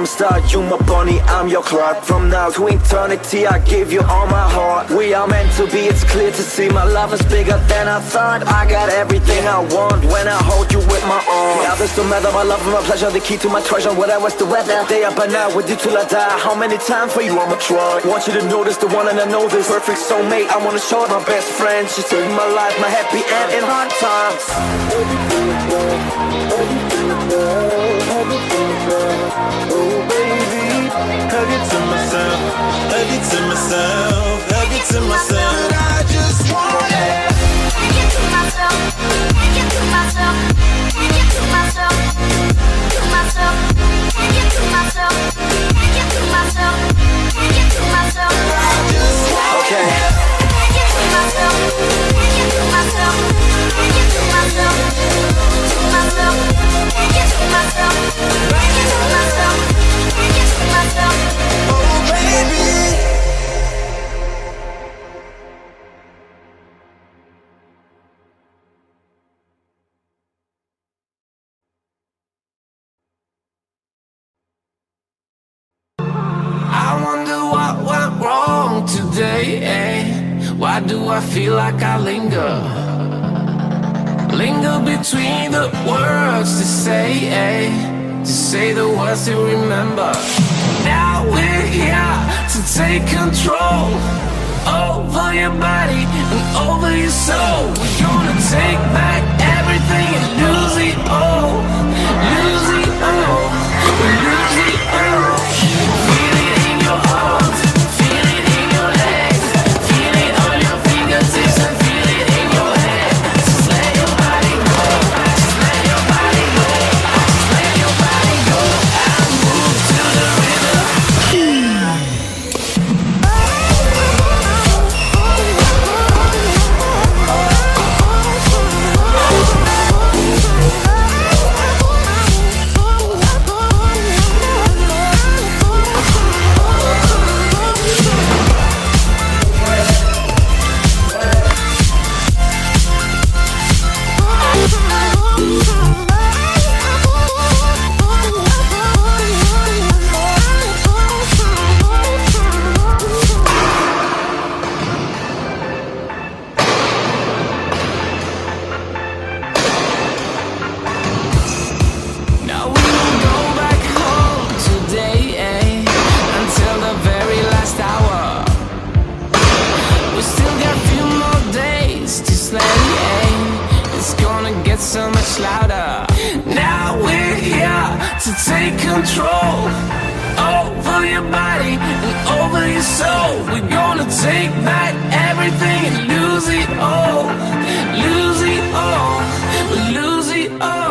I'm a star, you my bunny, I'm your clock. From now to eternity, I give you all my heart. We are meant to be, it's clear to see. My love is bigger than I thought. I got everything I want when I hold you with my arms. The others don't matter, my love and my pleasure, the key to my treasure, whatever's the weather. Day up and out with you till I die. How many times for you I'ma try? Want you to notice the one and I know this. Perfect soulmate, I wanna show it. My best friend, she saved my life, my happy end in hard times. Oh baby, hug it to myself, hug it to myself, hug it to myself. I just want it. Hug it to myself, hug it to myself, hug it to myself, to myself, hug it to myself, hug it to myself, hug it to myself. I just want it. Hug it to myself, hug it to myself, hug it to myself, to myself, hug it to myself, hug it to myself. Oh baby. I wonder what went wrong today, eh? Why do I feel like I linger? Linger between the words to say, eh? To say the words you remember. Now we're here to take control over your body and over your soul. We're gonna take back everything and lose it all. Lose it all. Lose it all. Feel it in your arms, feel it in your legs, feel it on your fingertips and feel it in your head. Just let your body go, just let your body go. Lose it all, lose it all, lose it all.